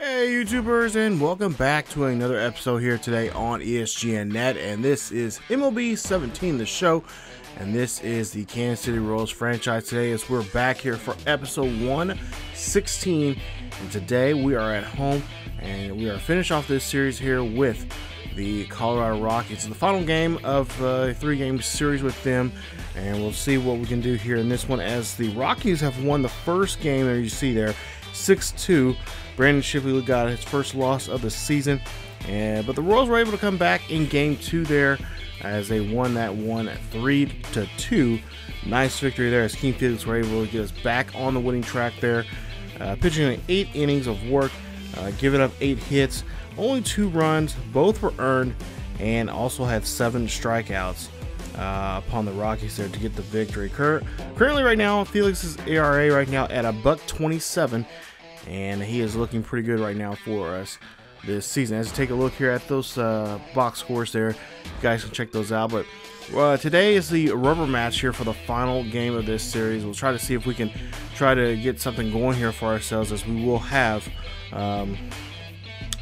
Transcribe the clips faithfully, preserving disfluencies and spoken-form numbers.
Hey YouTubers, and welcome back to another episode here today on E S G N Net, and this is M L B seventeen The Show, and this is the Kansas City Royals franchise today as we're back here for episode one sixteen, and today we are at home and we are finished off this series here with the Colorado Rockies. It's the final game of uh, a three-game series with them, and we'll see what we can do here in this one as the Rockies have won the first game, as you see there, six two. Brandon Shippy got his first loss of the season, and but the Royals were able to come back in game two there as they won that one at three to two. Nice victory there as King Felix were able to get us back on the winning track there, uh, pitching in eight innings of work, uh, giving up eight hits, only two runs, both were earned, and also had seven strikeouts uh, upon the Rockies there to get the victory. Currently right now, Felix's E R A right now at a buck twenty-seven. And he is looking pretty good right now for us this season. Let's take a look here at those uh, box scores there. You guys can check those out. But uh, today is the rubber match here for the final game of this series. We'll try to see if we can try to get something going here for ourselves, as we will have, um,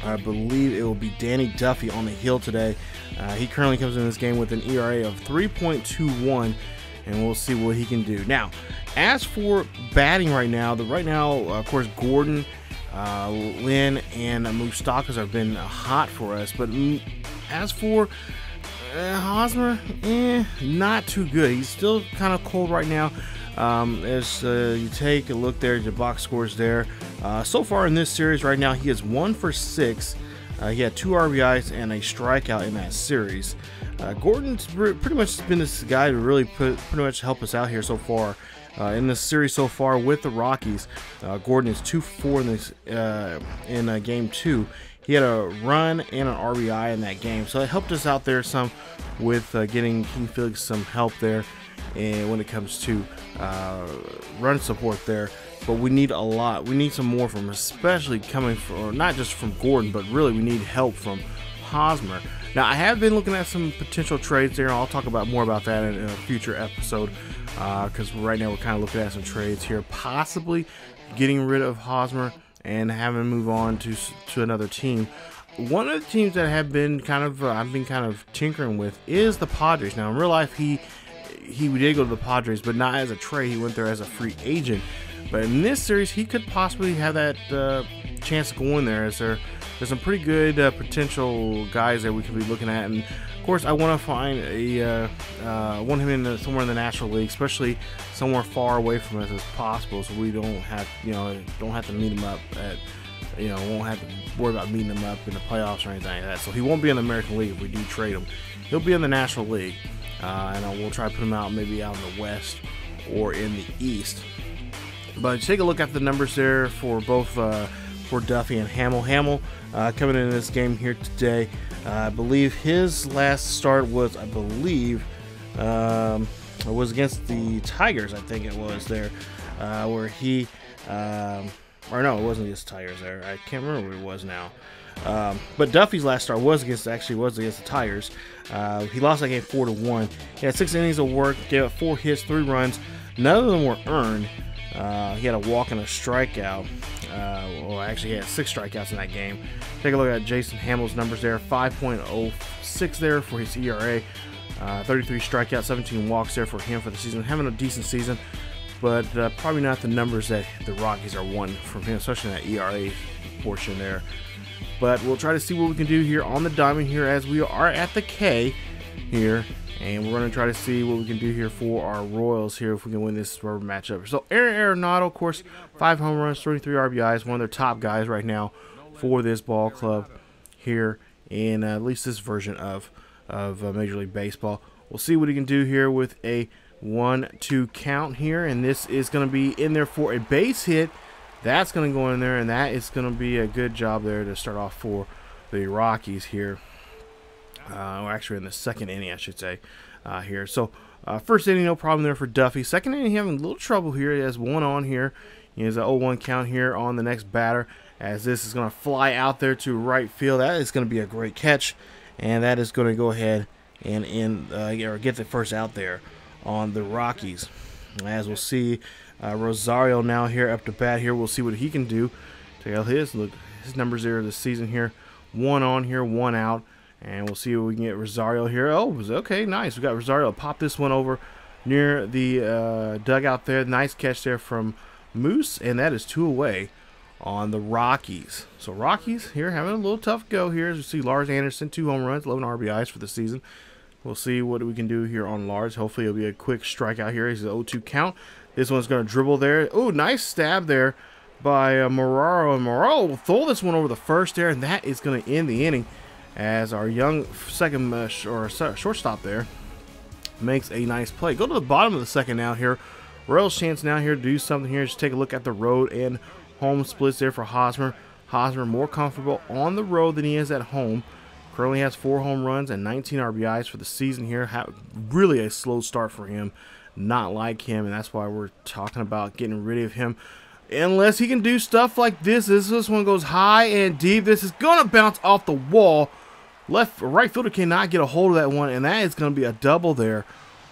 I believe it will be Danny Duffy on the hill today. Uh, he currently comes in this game with an E R A of three point two one. And we'll see what he can do. Now, as for batting right now, the right now, of course, Gordon, uh, Lynn, and Moustakas have been hot for us. But as for uh, Hosmer, eh, not too good. He's still kind of cold right now. Um, as uh, you take a look there, the box scores there. Uh, so far in this series right now, he is one for six. Uh, he had two R B Is and a strikeout in that series. Uh, Gordon's pretty much been this guy to really put, pretty much help us out here so far uh, in this series so far with the Rockies. Uh, Gordon is two for four in this uh, in uh, game two. He had a run and an R B I in that game, so it helped us out there some with uh, getting King Felix some help there, and when it comes to uh, run support there. But we need a lot. We need some more from, especially coming from, not just from Gordon, but really we need help from Hosmer. Now, I have been looking at some potential trades there, and I'll talk about more about that in, in a future episode, because uh, right now we're kind of looking at some trades here, possibly getting rid of Hosmer and having him move on to to another team. One of the teams that have been kind of uh, I've been kind of tinkering with is the Padres. Now, in real life, he he did go to the Padres, but not as a trade. He went there as a free agent. But in this series, he could possibly have that uh, chance to go in there, as there, there's some pretty good uh, potential guys that we could be looking at. And of course, I want to find a, uh, uh, want him in the, somewhere in the National League, especially somewhere far away from us as possible, so we don't have, you know, don't have to meet him up at, you know, won't have to worry about meeting him up in the playoffs or anything like that. So he won't be in the American League if we do trade him. He'll be in the National League, uh, and we'll try to put him out maybe out in the West or in the East. But take a look at the numbers there for both uh, for Duffy and Hammel. Hammel uh, coming into this game here today, uh, I believe his last start was, I believe, um, it was against the Tigers, I think it was there, uh, where he, um, or no, it wasn't against the Tigers there. I can't remember what it was now. Um, but Duffy's last start was against, actually was against the Tigers. Uh, he lost that game four to one. He had six innings of work, gave up four hits, three runs. None of them were earned. Uh, he had a walk and a strikeout. Uh, well, actually, he had six strikeouts in that game. Take a look at Jason Hammel's numbers there. five point oh six there for his E R A. Uh, thirty-three strikeouts, seventeen walks there for him for the season. Having a decent season, but uh, probably not the numbers that the Rockies are wanting from him, especially in that E R A portion there. But we'll try to see what we can do here on the diamond here as we are at the K here. And we're going to try to see what we can do here for our Royals here if we can win this rubber matchup. So Aaron Arenado, of course, five home runs, thirty-three R B Is, one of their top guys right now for this ball club here in uh, at least this version of, of uh, Major League Baseball. We'll see what he can do here with a one two count here. And this is going to be in there for a base hit. That's going to go in there, and that is going to be a good job there to start off for the Rockies here. Uh, actually in the second inning, I should say, uh, here. So uh, first inning, no problem there for Duffy. Second inning, having a little trouble here. He has one on here. He has an oh one count here on the next batter, as this is going to fly out there to right field. That is going to be a great catch, and that is going to go ahead and end, uh, or get the first out there on the Rockies. As we'll see, uh, Rosario now here up to bat here. We'll see what he can do. Check out his look. His numbers there this season here. One on here, one out. And we'll see if we can get Rosario here. Oh, okay, nice. We got Rosario. Pop this one over near the uh, dugout there. Nice catch there from Moose. And that is two away on the Rockies. So Rockies here having a little tough go here. As you see, Lars Anderson, two home runs, eleven R B Is for the season. We'll see what we can do here on Lars. Hopefully it'll be a quick strikeout here. He's an oh two count. This one's going to dribble there. Oh, nice stab there by uh, Moraro. And Moraro will throw this one over the first there, and that is going to end the inning as our young second uh, sh or shortstop there makes a nice play. Go to the bottom of the second now here. Royals chance now here to do something here. Just take a look at the road and home splits there for Hosmer. Hosmer more comfortable on the road than he is at home. Currently has four home runs and nineteen R B Is for the season here. Ha really a slow start for him. Not like him, and that's why we're talking about getting rid of him. Unless he can do stuff like this. This, this one goes high and deep. This is going to bounce off the wall. Left right fielder cannot get a hold of that one, and that is going to be a double there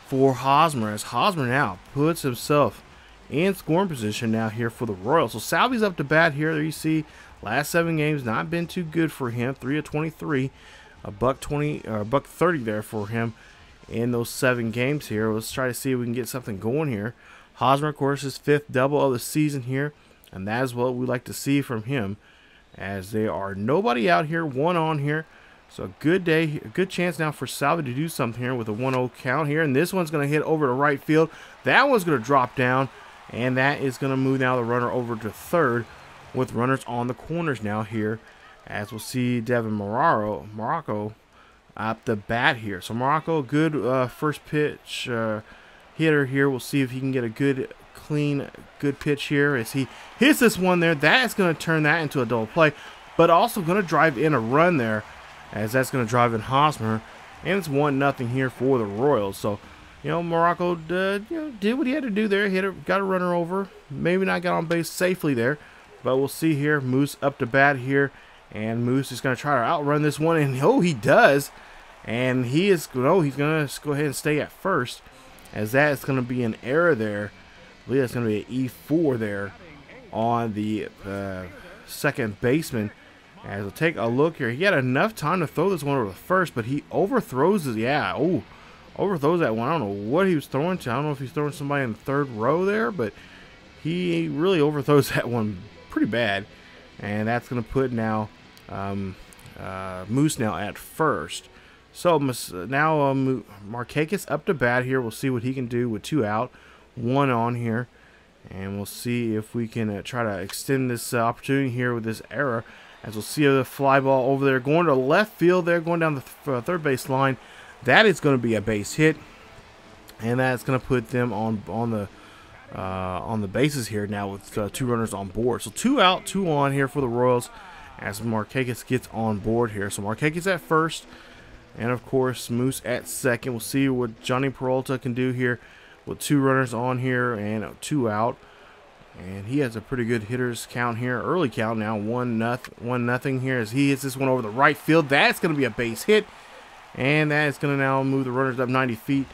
for Hosmer. As Hosmer now puts himself in scoring position now here for the Royals. So Salvy's up to bat here. There you see, last seven games not been too good for him. three of twenty-three, a buck twenty, or a buck thirty there for him in those seven games here. Let's try to see if we can get something going here. Hosmer, of course, his fifth double of the season here, and that is what we like to see from him. As they are nobody out here, one on here. So a good day, a good chance now for Salvy to do something here with a one oh count here. And this one's going to hit over to right field. That one's going to drop down. And that is going to move now the runner over to third with runners on the corners now here. As we'll see Devin Moraro, Morocco up the bat here. So Morocco, good uh, first pitch uh, hitter here. We'll see if he can get a good, clean, good pitch here. As he hits this one there, that is going to turn that into a double play. But also going to drive in a run there, as that's going to drive in Hosmer, and it's one nothing here for the Royals. So, you know, Morocco did, you know, did what he had to do there, hit a, got a runner over, maybe not got on base safely there, but we'll see here, Moose up to bat here, and Moose is going to try to outrun this one, and oh, he does, and he is, oh, he's going to go ahead and stay at first, as that is going to be an error there. I believe that's going to be an E four there on the uh, second baseman. As we'll take a look here, he had enough time to throw this one over the first, but he overthrows it. Yeah, oh, overthrows that one. I don't know what he was throwing to. I don't know if he's throwing somebody in the third row there, but he really overthrows that one pretty bad. And that's going to put now um, uh, Moose now at first. So now um, Marquecas up to bat here. We'll see what he can do with two out, one on here. And we'll see if we can uh, try to extend this uh, opportunity here with this error. As we'll see the fly ball over there going to left field there, going down the th uh, third base line. That is going to be a base hit, and that's going to put them on on the uh, on the bases here now with uh, two runners on board. So two out, two on here for the Royals as Marquecas gets on board here. So Marquecas at first, and of course Moose at second. We'll see what Johnny Peralta can do here with two runners on here and two out. And he has a pretty good hitter's count here. Early count now, one nothing, one nothing here as he hits this one over the right field. That's going to be a base hit. And that is going to now move the runners up ninety feet,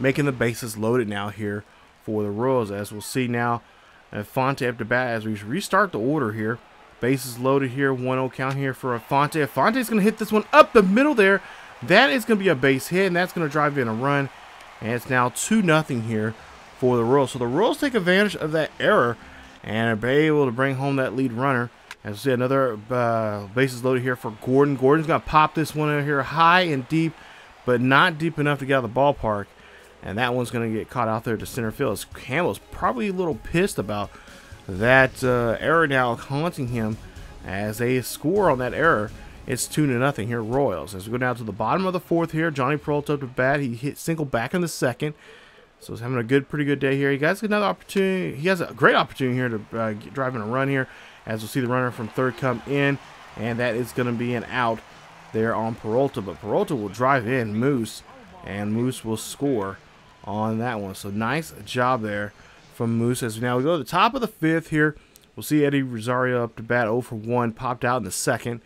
making the bases loaded now here for the Royals. As we'll see now, Afonte up to bat as we restart the order here. Bases loaded here, one oh count here for Afonte. Afonte is going to hit this one up the middle there. That is going to be a base hit, and that's going to drive in a run. And it's now two nothing here for the Royals. So the Royals take advantage of that error and are able to bring home that lead runner. As we see, another uh, bases loaded here for Gordon. Gordon's going to pop this one out here high and deep, but not deep enough to get out of the ballpark. And that one's going to get caught out there to center field. Hamill's probably a little pissed about that uh, error now haunting him as they score on that error. It's two to nothing here, Royals. As we go down to the bottom of the fourth here, Johnny Peralta up to bat. He hit single back in the second. So he's having a good, pretty good day here. He has another opportunity. He has a great opportunity here to uh, get driving a run here, as we'll see the runner from third come in, and that is going to be an out there on Peralta. But Peralta will drive in Moose, and Moose will score on that one. So nice job there from Moose. As now we go to the top of the fifth here, we'll see Eddie Rosario up to bat, oh for one, popped out in the second.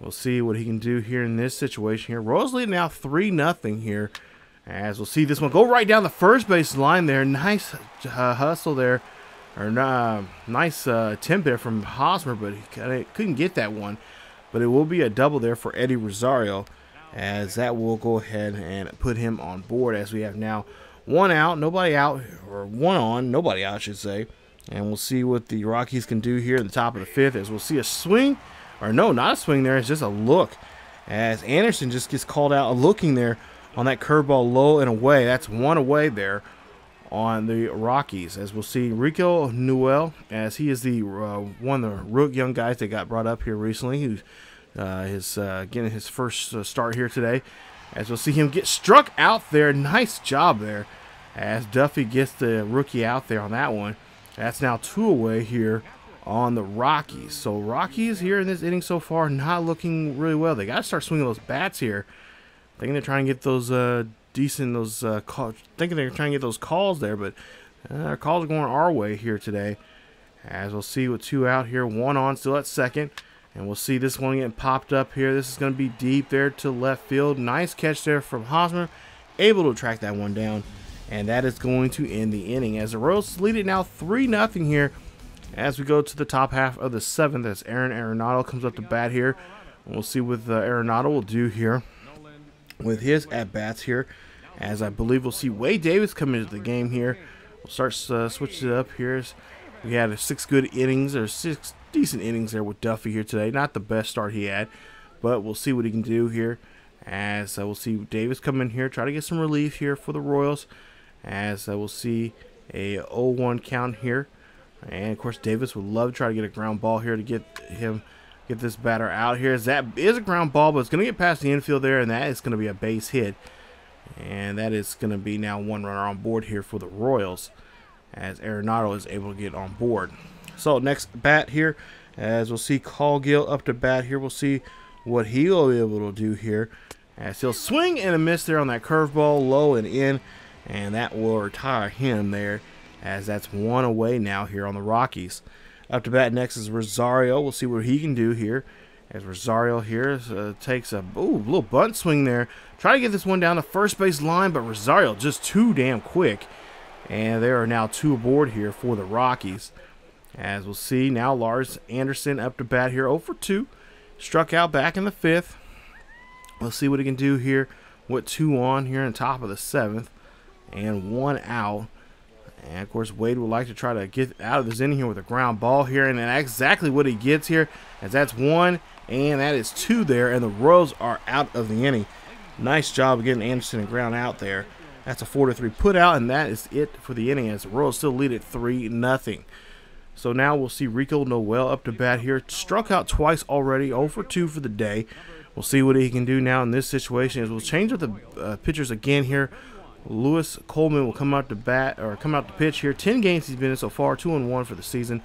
We'll see what he can do here in this situation here. Royals leading now three nothing here. As we'll see this one go right down the first base line there. Nice uh, hustle there Or, uh, nice uh, attempt there from Hosmer, but he couldn't get that one. But it will be a double there for Eddie Rosario, as that will go ahead and put him on board, as we have now one out, nobody out, or one on, nobody out, I should say. And we'll see what the Rockies can do here in the top of the fifth, as we'll see a swing, or no, not a swing there, it's just a look, as Anderson just gets called out looking there on that curveball low and away. That's one away there on the Rockies, as we'll see Rico Newell, as he is the uh, one of the rook young guys that got brought up here recently, who's uh, his uh, getting his first uh, start here today, as we'll see him get struck out there. Nice job there, as Duffy gets the rookie out there on that one. That's now two away here on the Rockies. So Rockies here in this inning so far not looking really well. They got to start swinging those bats here. Thinking they're trying to get those uh, decent those uh, call, thinking they're trying to get those calls there, but uh, our calls are going our way here today. As we'll see with two out here, one on, still at second, and we'll see this one getting popped up here. This is going to be deep there to left field. Nice catch there from Hosmer, able to track that one down, and that is going to end the inning, as the Royals lead it now three nothing here. As we go to the top half of the seventh, as Aaron Arenado comes up to bat here, and we'll see what uh, Arenado will do here with his at-bats here, as I believe we'll see Wade Davis come into the game here. We'll start uh, switching it up here. We had six good innings, or six decent innings there with Duffy here today. Not the best start he had, but we'll see what he can do here, as uh, we'll see Davis come in here, try to get some relief here for the Royals, as uh, we'll see a oh one count here. And of course Davis would love to try to get a ground ball here to get him Get this batter out here. That is a ground ball, but it's going to get past the infield there, and that is going to be a base hit. And that is going to be now one runner on board here for the Royals, as Arenado is able to get on board. So next bat here, as we'll see Colgill up to bat here. We'll see what he'll be able to do here, as he'll swing and a miss there on that curveball, low and in, and that will retire him there, as that's one away now here on the Rockies. Up to bat next is Rosario. We'll see what he can do here, as Rosario here uh, takes a ooh, little bunt swing there. Try to get this one down the first base line, but Rosario just too damn quick. And there are now two aboard here for the Rockies. As we'll see now Lars Anderson up to bat here, oh for two. Struck out back in the fifth. Let's see what he can do here with two on here in the top of the seventh. And one out. And, of course, Wade would like to try to get out of this inning here with a ground ball here. And that's exactly what he gets here, as that's one, and that is two there. And the Royals are out of the inning. Nice job getting Anderson and ground out there. That's a four to three put out, and that is it for the inning, as the Royals still lead it three nothing. So now we'll see Rico Noel up to bat here. Struck out twice already, oh for two for the day. We'll see what he can do now in this situation, as we'll change up the uh, pitchers again here. Lewis Coleman will come out to bat, or come out to pitch here. Ten games he's been in so far, two and one for the season.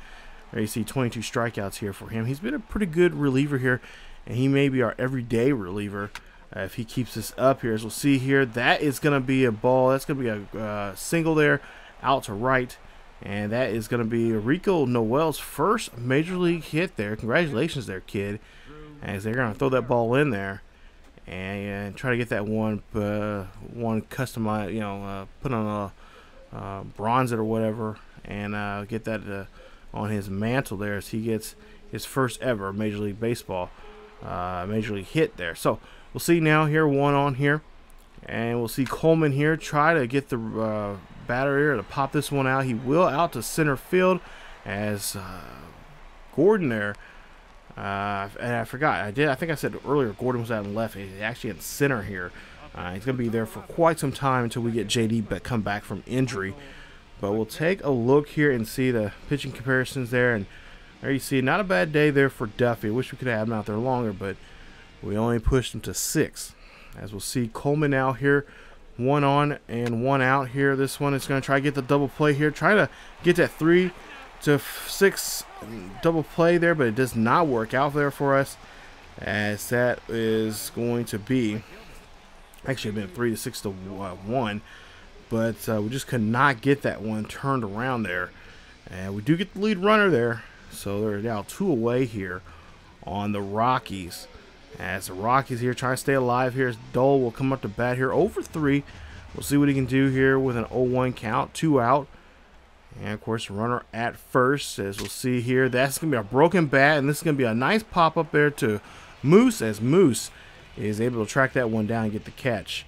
There you see twenty-two strikeouts here for him. He's been a pretty good reliever here, and he may be our everyday reliever uh, if he keeps this up here. As we'll see here, that is going to be a ball. That's going to be a uh, single there, out to right, and that is going to be Rico Noel's first major league hit there. Congratulations there, kid, as they're going to throw that ball in there. And try to get that one, uh, one customized, you know, uh, put on a uh, bronze it or whatever, and uh, get that uh, on his mantle there, as he gets his first ever Major League Baseball, uh, Major League hit there. So we'll see now here, one on here, and we'll see Coleman here try to get the uh, batter here to pop this one out. He will out to center field, as uh, Gordon there. Uh, and I forgot. I did. I think I said earlier Gordon was out in left. He's actually at center here. Uh, he's going to be there for quite some time until we get J D but come back from injury. But we'll take a look here and see the pitching comparisons there. And there you see, not a bad day there for Duffy. I wish we could have him out there longer, but we only pushed him to six. As we'll see, Coleman out here, one on and one out here. This one is going to try to get the double play here. Try to get that three. To six double play there, but it does not work out there for us, as that is going to be actually been three to six to one, but uh, we just could not get that one turned around there, and we do get the lead runner there. So they're now two away here on the Rockies, as the Rockies here try to stay alive here. As Dole will come up to bat here, oh for three. We'll see what he can do here with an oh one count, two out. And of course, runner at first, as we'll see here. That's going to be a broken bat, and this is going to be a nice pop up there to Moose, as Moose is able to track that one down and get the catch.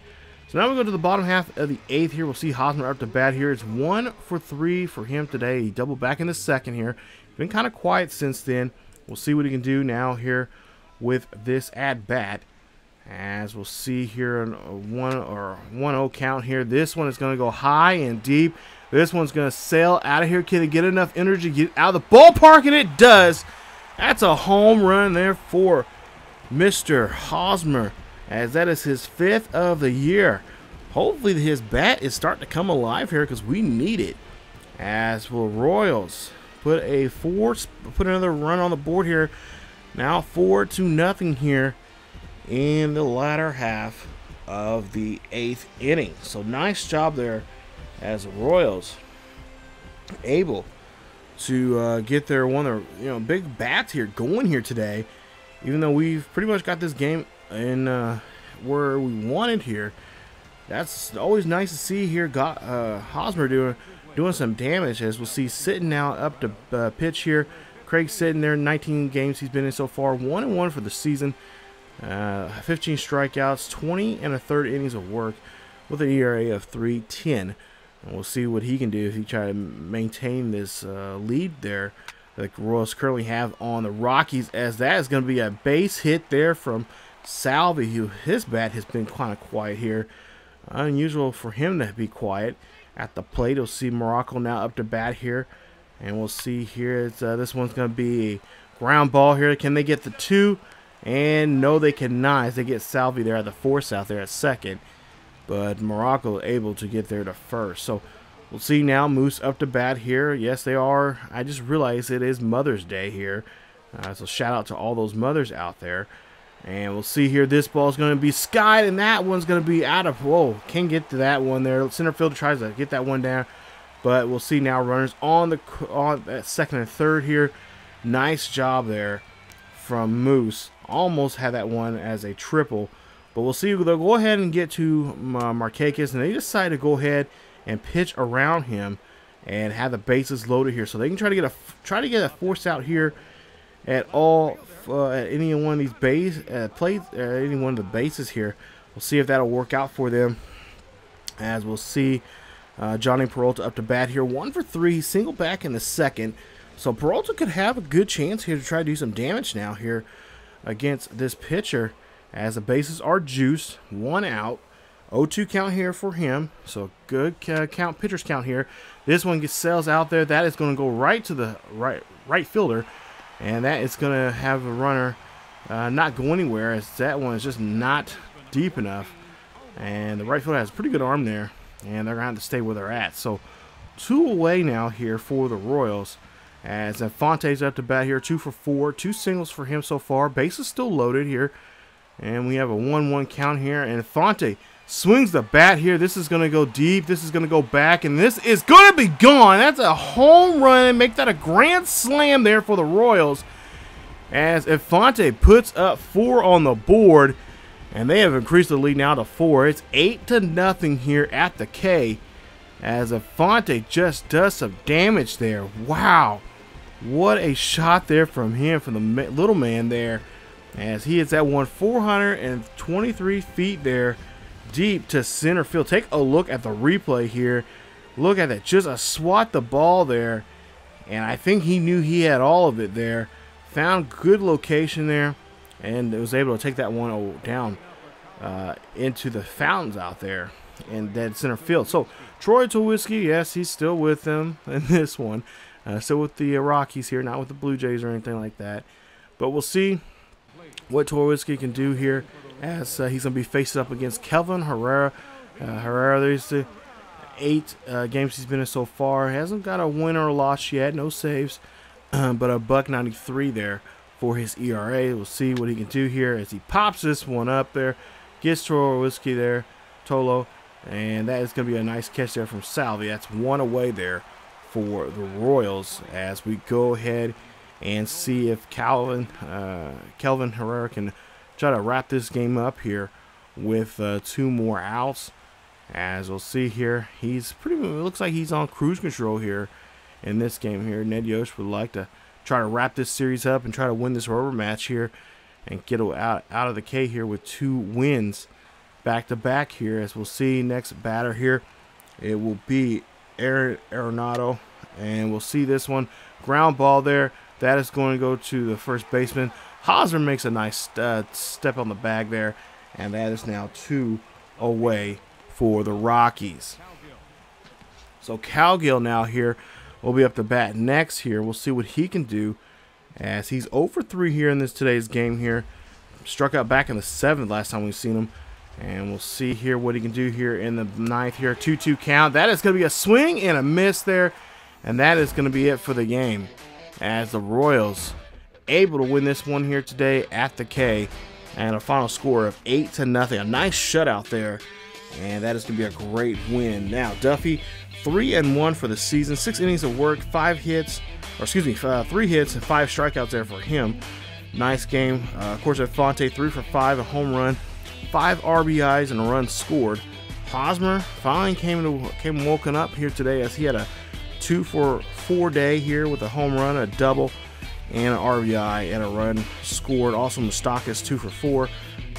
So now we go to the bottom half of the eighth here. We'll see Hosmer up to bat here. It's one for three for him today. He doubled back in the second here. Been kind of quiet since then. We'll see what he can do now here with this at bat. As we'll see here, in a one or one oh count here. This one is going to go high and deep. This one's going to sail out of here. Can he get enough energy to get out of the ballpark? And it does. That's a home run there for Mister Hosmer, as that is his fifth of the year. Hopefully his bat is starting to come alive here, because we need it. As will Royals put a four, put another run on the board here. Now four to nothing here in the latter half of the eighth inning. So nice job there, as the Royals able to uh, get their one of their, you know, big bats here going here today. Even though we've pretty much got this game in uh, where we wanted here, that's always nice to see here. Got uh, Hosmer doing doing some damage, as we'll see. Sitting now up to uh, pitch here. Craig sitting there. nineteen games he's been in so far. One and one for the season. Uh, fifteen strikeouts, twenty and a third innings of work, with an E R A of three ten. And we'll see what he can do if he try to maintain this uh, lead there that the Royals currently have on the Rockies, as that is going to be a base hit there from Salvy, who his bat has been kind of quiet here. Unusual for him to be quiet at the plate. We'll see Moraro now up to bat here, and we'll see here. It's, uh, this one's going to be a ground ball here. Can they get the two? And no, they cannot, as they get Salvy there at the force out there at second. But Morocco able to get there to first. So we'll see now Moose up to bat here. Yes, they are. I just realized it is Mother's Day here. Uh, so shout out to all those mothers out there. And we'll see here. This ball is going to be skied, and that one's going to be out of. Whoa, can't get to that one there. Center fielder tries to get that one down. But we'll see now runners on the on at second and third here. Nice job there from Moose. Almost had that one as a triple. But we'll see. They'll go ahead and get to uh, Marquecas, and they decide to go ahead and pitch around him and have the bases loaded here, so they can try to get a try to get a force out here at all uh, at any one of these base uh, plates, uh, any one of the bases here. We'll see if that'll work out for them. As we'll see, uh, Johnny Peralta up to bat here, one for three, single back in the second. So Peralta could have a good chance here to try to do some damage now here against this pitcher, as the bases are juiced, one out. oh two count here for him, so good uh, count, pitcher's count here. This one gets sails out there. That is going to go right to the right right fielder, and that is going to have a runner uh, not go anywhere, as that one is just not deep enough. And the right fielder has a pretty good arm there, and they're going to have to stay where they're at. So two away now here for the Royals, as Afonte's up to bat here, two for four, two singles for him so far. Base is still loaded here. And we have a one one count here. And Afonte swings the bat here. This is going to go deep. This is going to go back. And this is going to be gone. That's a home run. Make that a grand slam there for the Royals, as Afonte puts up four on the board. And they have increased the lead now to four. It's eight to nothing here at the K, as Afonte just does some damage there. Wow. What a shot there from him, from the little man there, as he hits that one four hundred twenty-three feet there deep to center field. Take a look at the replay here. Look at that. Just a swat the ball there. And I think he knew he had all of it there. Found good location there. And was able to take that one down uh, into the fountains out there in dead center field. So Troy Tulowitzki, yes, he's still with them in this one. Uh, still with the uh, Rockies here, not with the Blue Jays or anything like that. But we'll see what Tulowitzki can do here, as uh, he's going to be facing up against Kelvin Herrera. Uh, Herrera, there's the eight uh, games he's been in so far. Hasn't got a win or a loss yet, no saves, um, but a buck ninety-three there for his E R A. We'll see what he can do here as he pops this one up there, gets Tulowitzki there, Tolo, and that is going to be a nice catch there from Salvy. That's one away there for the Royals, as we go ahead and see if Calvin, uh, Kelvin Herrera can try to wrap this game up here with uh, two more outs. As we'll see here, he's pretty. It looks like he's on cruise control here in this game here. Ned Yost would like to try to wrap this series up and try to win this rubber match here and get out, out of the K here with two wins back-to-back here. As we'll see, next batter here, it will be Aaron Arenado. And we'll see this one. Ground ball there. That is going to go to the first baseman. Hosmer makes a nice uh, step on the bag there. And that is now two away for the Rockies. So Calgill now here will be up to bat next here. We'll see what he can do as he's oh for three here in this today's game here. Struck out back in the seventh last time we've seen him. And we'll see here what he can do here in the ninth here. two two count. That is going to be a swing and a miss there. And that is going to be it for the game, as the Royals able to win this one here today at the K, and a final score of eight to nothing. A nice shutout there, and that is going to be a great win. Now, Duffy, three and one for the season, six innings of work, five hits, or excuse me, uh, three hits and five strikeouts there for him. Nice game. Uh, of course, Afonte, three for five, a home run, five R B Is, and a run scored. Hosmer finally came to came woken up here today, as he had a two for four day here with a home run, a double, and an R B I, and a run scored. Also, Moustakas two for four,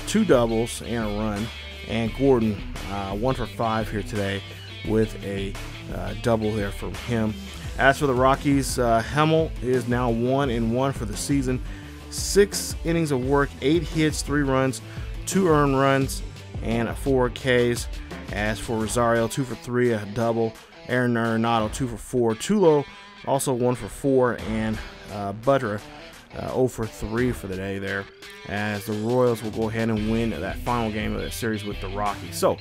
two doubles, and a run. And Gordon uh, one for five here today with a uh, double there from him. As for the Rockies, uh, Hammel is now one and one for the season. Six innings of work, eight hits, three runs, two earned runs, and a four Ks. As for Rosario, two for three, a double. Aaron Arenado, two for four. Tulo, also one for four. And uh, Butter, uh, oh for three for the day there, as the Royals will go ahead and win that final game of that series with the Rockies. So,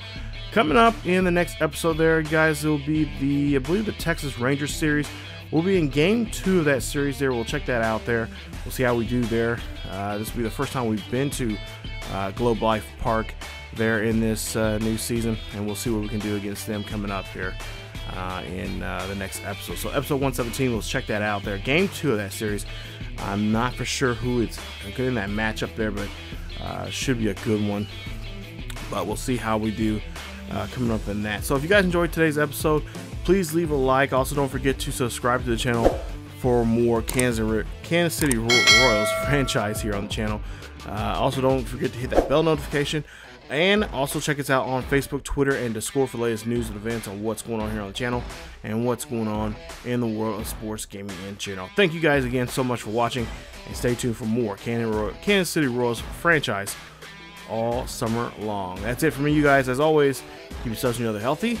coming up in the next episode there, guys, it'll be the, I believe, the Texas Rangers series. We'll be in game two of that series there. We'll check that out there. We'll see how we do there. Uh, this will be the first time we've been to uh, Globe Life Park there in this uh, new season, and we'll see what we can do against them coming up here. Uh, in uh, the next episode. So episode one seventeen, we'll check that out there. Game two of that series. I'm not for sure who is good in that matchup there, but uh, should be a good one. But we'll see how we do uh, coming up in that. So if you guys enjoyed today's episode, please leave a like. Also, don't forget to subscribe to the channel for more Kansas, Kansas City Royals franchise here on the channel. Uh, also, don't forget to hit that bell notification. And also check us out on Facebook, Twitter, and Discord for the latest news and events on what's going on here on the channel and what's going on in the world of sports gaming in general. Thank you guys again so much for watching, and stay tuned for more Kansas City Royals franchise all summer long. That's it for me, you guys. As always, keep yourselves and each other healthy,